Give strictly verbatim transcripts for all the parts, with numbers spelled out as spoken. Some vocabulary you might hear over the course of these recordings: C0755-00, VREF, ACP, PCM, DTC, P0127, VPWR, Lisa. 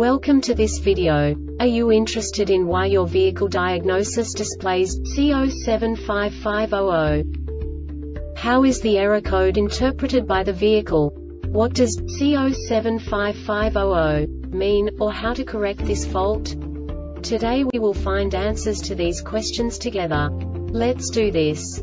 Welcome to this video. Are you interested in why your vehicle diagnosis displays C zero seven five five dash zero zero? How is the error code interpreted by the vehicle? What does C zero seven five five dash zero zero mean, or how to correct this fault? Today we will find answers to these questions together. Let's do this.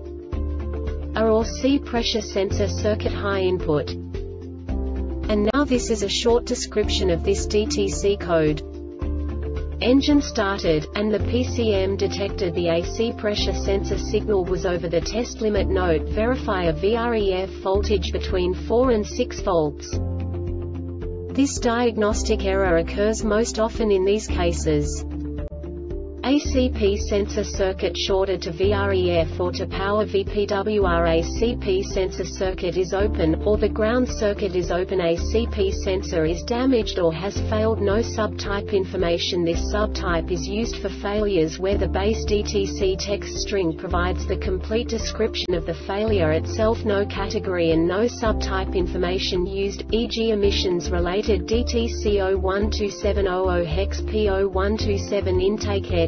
R or C pressure sensor circuit high input. And now this is a short description of this D T C code. Engine started, and the P C M detected the A C pressure sensor signal was over the test limit. Note: verify a V R E F voltage between four and six volts. This diagnostic error occurs most often in these cases. A C P sensor circuit shorted to V R E F or to power V P W R. A C P sensor circuit is open, or the ground circuit is open. A C P sensor is damaged or has failed. No subtype information. This subtype is used for failures where the base D T C text string provides the complete description of the failure itself. No category and no subtype information used, for example emissions related D T C zero one two seven dash zero zero hex P zero one two seven intake air